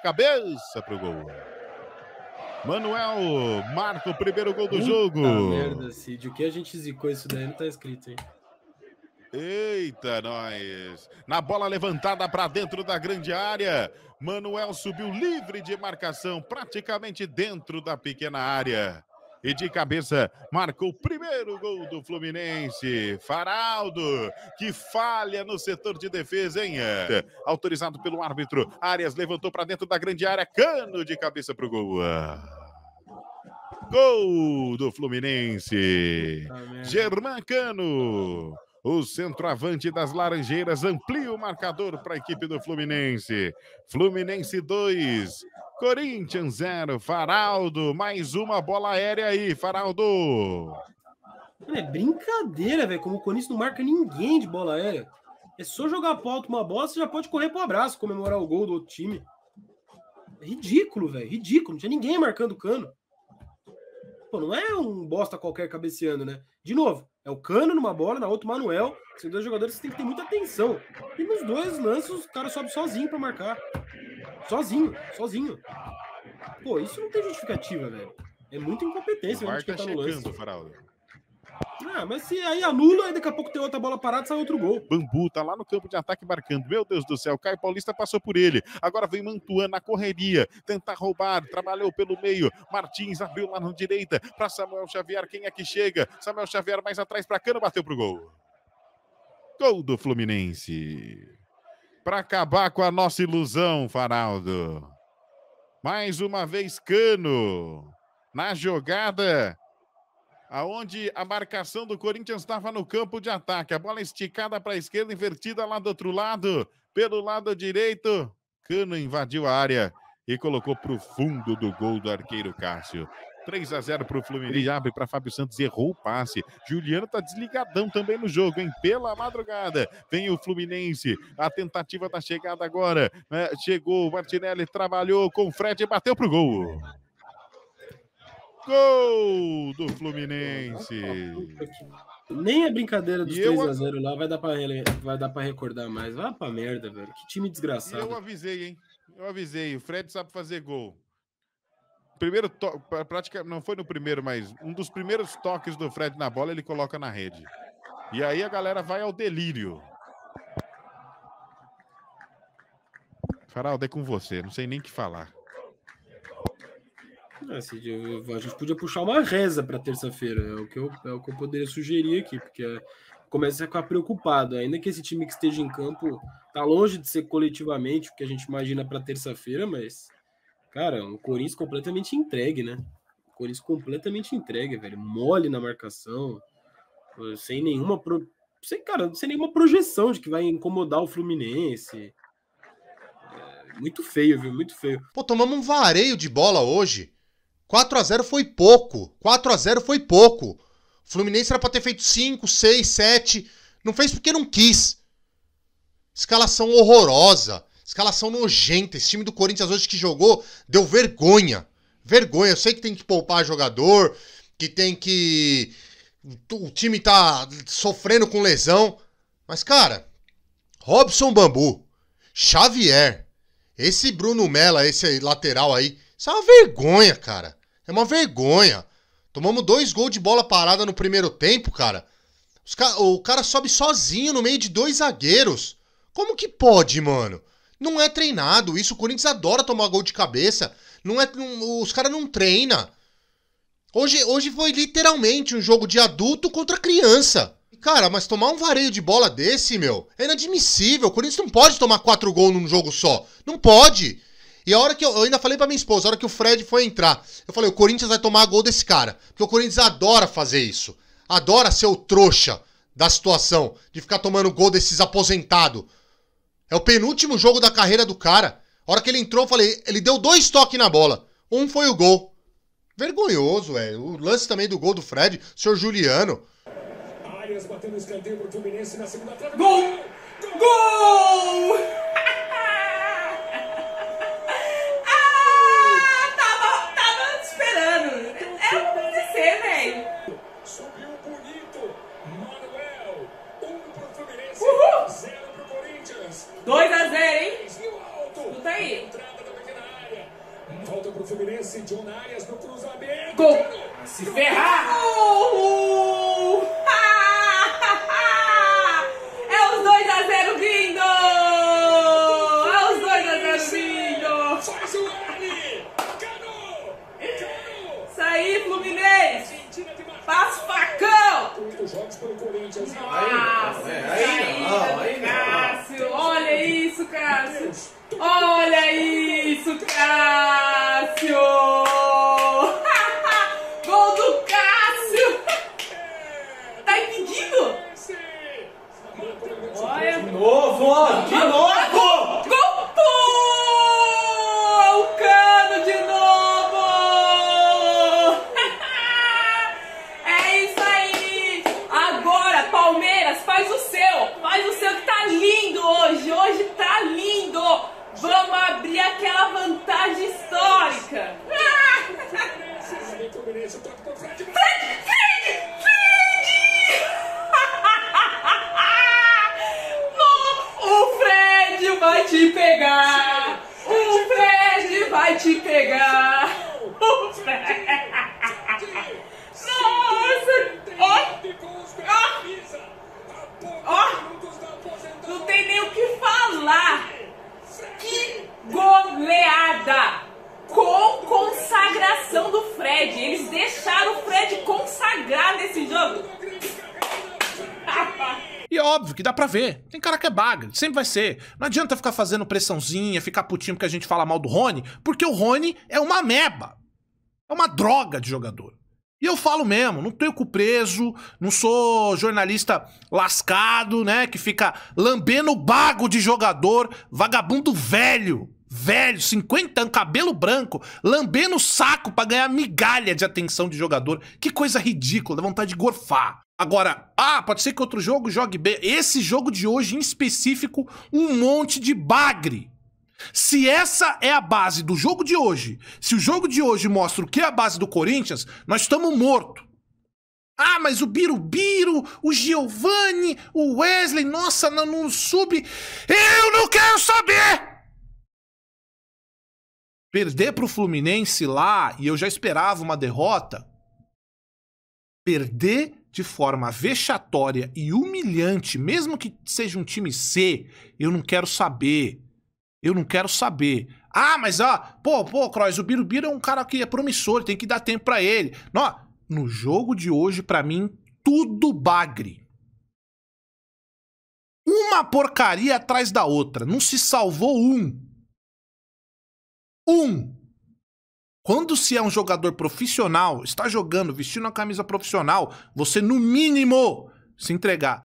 cabeça pro gol. Manoel marca o primeiro gol do jogo. Merda, Cid. O que a gente zicou isso daí não tá escrito, hein? Eita, nós. Na bola levantada para dentro da grande área. Manoel subiu livre de marcação, praticamente dentro da pequena área. E de cabeça, marcou o primeiro gol do Fluminense. Faraldo, que falha no setor de defesa, hein? Autorizado pelo árbitro. Arias levantou para dentro da grande área. Cano de cabeça para o gol. Gol do Fluminense. Germán Cano, o centroavante das Laranjeiras, amplia o marcador para a equipe do Fluminense. Fluminense 2, Corinthians 0. Faraldo, mais uma bola aérea aí, Faraldo. É brincadeira, velho, como o Corinthians não marca ninguém de bola aérea. É só jogar para alto uma bola, você já pode correr pro abraço, comemorar o gol do outro time. É ridículo, velho, ridículo. Não tinha ninguém marcando o Cano. Pô, não é um bosta qualquer cabeceando, né? De novo, é o Cano numa bola, na outra o Manoel. São dois jogadores que tem que ter muita atenção. E nos dois lances o cara sobe sozinho pra marcar. Sozinho. Pô, isso não tem justificativa, velho. É muita incompetência. O VAR tá chegando, Faraldo. Ah, mas se aí anula, aí daqui a pouco tem outra bola parada, sai outro gol. Bambu tá lá no campo de ataque marcando. Meu Deus do céu, Caio Paulista passou por ele. Agora vem Mantuan na correria, tentar roubar, trabalhou pelo meio. Martins abriu lá na direita para Samuel Xavier. Quem é que chega? Samuel Xavier mais atrás para Cano, bateu pro gol. Gol do Fluminense. Para acabar com a nossa ilusão, Faraldo. Mais uma vez Cano na jogada, aonde a marcação do Corinthians estava no campo de ataque. A bola esticada para a esquerda, invertida lá do outro lado, pelo lado direito. Cano invadiu a área e colocou para o fundo do gol do arqueiro Cássio. 3-0 para o Fluminense. Ele abre para Fábio Santos, errou o passe. Juliano tá desligadão também no jogo, hein? Pela madrugada. Vem o Fluminense. A tentativa da chegada agora, né? Chegou o Martinelli, trabalhou com o Fred e bateu para o gol. Gol do Fluminense. Nem a brincadeira dos 3-0 lá vai dar pra recordar mais. Vai pra merda, velho. Que time desgraçado. Eu avisei, hein? Eu avisei. O Fred sabe fazer gol. Primeiro toque, praticamente, não foi no primeiro, mas um dos primeiros toques do Fred na bola, ele coloca na rede. E aí a galera vai ao delírio. Faraldo, é com você. Não sei nem o que falar. A gente podia puxar uma reza para terça-feira, é o que eu poderia sugerir aqui, porque começa a ficar preocupado, ainda que esse time que esteja em campo tá longe de ser coletivamente o que a gente imagina para terça-feira, mas, cara, um Corinthians completamente entregue, né? O Corinthians completamente entregue, velho, mole na marcação, sem nenhuma projeção de que vai incomodar o Fluminense. Muito feio, viu? Muito feio. Pô, tomamos um vareio de bola hoje. 4-0 foi pouco. 4-0 foi pouco. O Fluminense era pra ter feito 5, 6, 7. Não fez porque não quis. Escalação horrorosa. Escalação nojenta. Esse time do Corinthians hoje que jogou deu vergonha. Vergonha. Eu sei que tem que poupar jogador. Que tem que... O time tá sofrendo com lesão. Mas, cara... Robson, Bambu. Xavier. Esse Bruno Mella, esse lateral aí... Isso é uma vergonha, cara. É uma vergonha. Tomamos 2 gols de bola parada no primeiro tempo, cara. O cara sobe sozinho no meio de 2 zagueiros. Como que pode, mano? Não é treinado. Isso, o Corinthians adora tomar gol de cabeça. Os caras não treinam. Hoje foi literalmente um jogo de adulto contra criança. Cara, mas tomar um vareio de bola desse, meu, é inadmissível. O Corinthians não pode tomar 4 gols num jogo só. Não pode. E a hora que eu ainda falei pra minha esposa, a hora que o Fred foi entrar, eu falei, o Corinthians vai tomar gol desse cara. Porque o Corinthians adora fazer isso. Adora ser o trouxa da situação, de ficar tomando gol desses aposentados. É o penúltimo jogo da carreira do cara. A hora que ele entrou, eu falei, ele deu 2 toques na bola. Um foi o gol. Vergonhoso, velho. O lance também do gol do Fred, o senhor Juliano. Arias batendo escanteio pro Fluminense na segunda trave. Gol! Gol! Uhul! 2-0, hein? Escuta aí. pro Fluminense, John Arias no cruzamento. Gol! Cano. Se ferrar! Gol! É os 2-0 vindo! É os 2-0 vindo! Faz o L! Cano! Cano! Isso aí, Fluminense! Passa o facão! 8 jogos pelo Corinthians. Nossa, aí, Cássio! Olha isso, Cássio! Olha isso, Cássio! De novo! Gol! O Cano de novo! É isso aí! Agora, Palmeiras, faz o seu! Faz o seu que tá lindo hoje! Hoje tá lindo! Vamos abrir aquela vantagem histórica! Vai te pegar! O Fred! Nossa! Ó! Não tem nem o que falar! Que goleada! Com consagração do Fred! Eles deixaram o Fred consagrar nesse jogo! E é óbvio que dá pra ver, tem cara que é bagre, sempre vai ser. Não adianta ficar fazendo pressãozinha, ficar putinho porque a gente fala mal do Rony, porque o Rony é uma ameba, é uma droga de jogador. E eu falo mesmo, não tenho cu preso, não sou jornalista lascado, né, que fica lambendo o bago de jogador, vagabundo velho, 50 anos, cabelo branco, lambendo o saco pra ganhar migalha de atenção de jogador. Que coisa ridícula, dá vontade de gorfar. Agora, pode ser que outro jogo jogue B. Esse jogo de hoje, em específico, um monte de bagre. Se essa é a base do jogo de hoje, se o jogo de hoje mostra o que é a base do Corinthians, nós estamos mortos. Ah, mas o Birubiru, o Giovani, o Wesley, nossa, não sube. Eu não quero saber! Perder pro Fluminense lá, e eu já esperava uma derrota. Perder de forma vexatória e humilhante, mesmo que seja um time C, eu não quero saber. Eu não quero saber. Ah, mas Kroos, o Birubiru é um cara que é promissor, tem que dar tempo pra ele. Não, no jogo de hoje, pra mim, tudo bagre. Uma porcaria atrás da outra. Não se salvou um. Quando se é um jogador profissional, está jogando, vestindo a camisa profissional, você no mínimo se entregar.